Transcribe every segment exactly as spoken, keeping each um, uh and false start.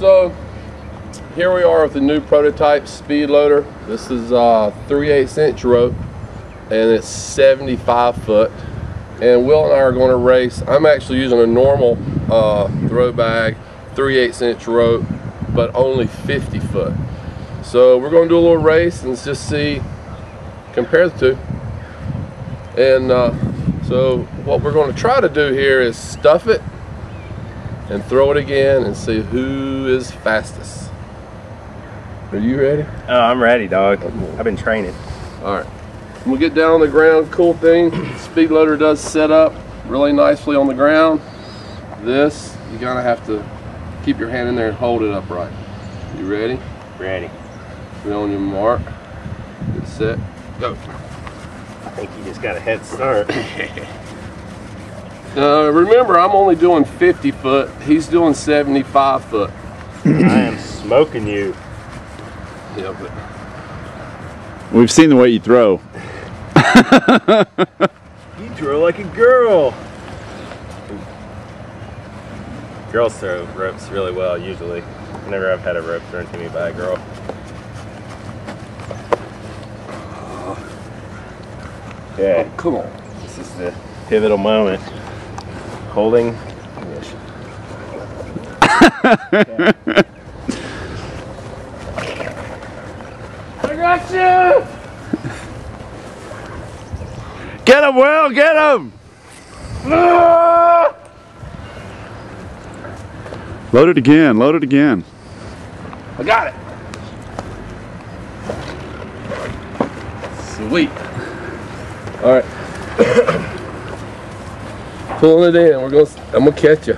So here we are with the new prototype Speedloader. This is uh, three eighths inch rope and it's seventy-five foot. And Will and I are going to race. I'm actually using a normal uh, throw bag, three eighths inch rope, but only fifty foot. So we're going to do a little race and just see, compare the two. And uh, so what we're going to try to do here is stuff it and throw it again and see who is fastest. Are you ready? Oh, I'm ready, dog. Okay. I've been training. All right. We'll get down on the ground. Cool thing, Speedloader does set up really nicely on the ground. This, you're going to have to keep your hand in there and hold it upright. You ready? Ready. Get on your mark. Get set. Go. I think you just got a head start. Uh, remember, I'm only doing fifty foot. He's doing seventy-five foot. I am smoking you. Yeah, but we've seen the way you throw. You throw like a girl. Girls throw ropes really well, usually. Whenever I've had a rope thrown to me by a girl. Yeah. Oh, come on. This is the pivotal moment. Holding. Yeah. I got you! Get him, Will! Get him! Load it again, load it again. I got it! Sweet. Alright. Pulling it in, we're gonna, I'm gonna catch you.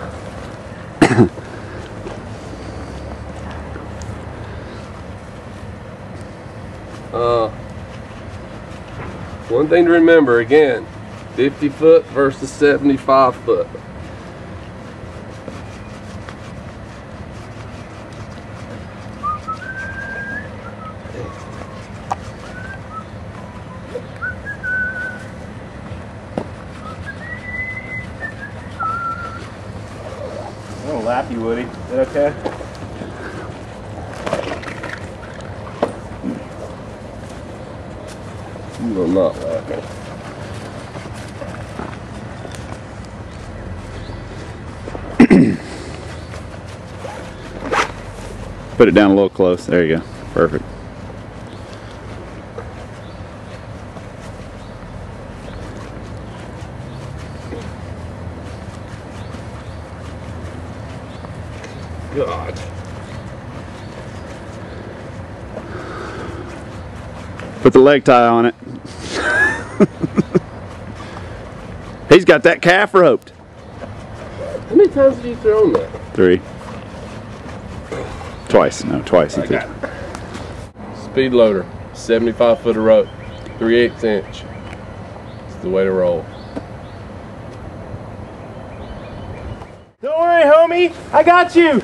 uh, one thing to remember again, fifty foot versus seventy-five foot. Lap you, Woody. Is that okay? You will not lap me. Put it down a little close. There you go. Perfect. God. Put the leg tie on it. He's got that calf roped. How many times have you thrown that? Three. Twice. No, twice. I got it. Speedloader, seventy-five foot of rope, three eighths inch. It's the way to roll. Don't worry, homie. I got you.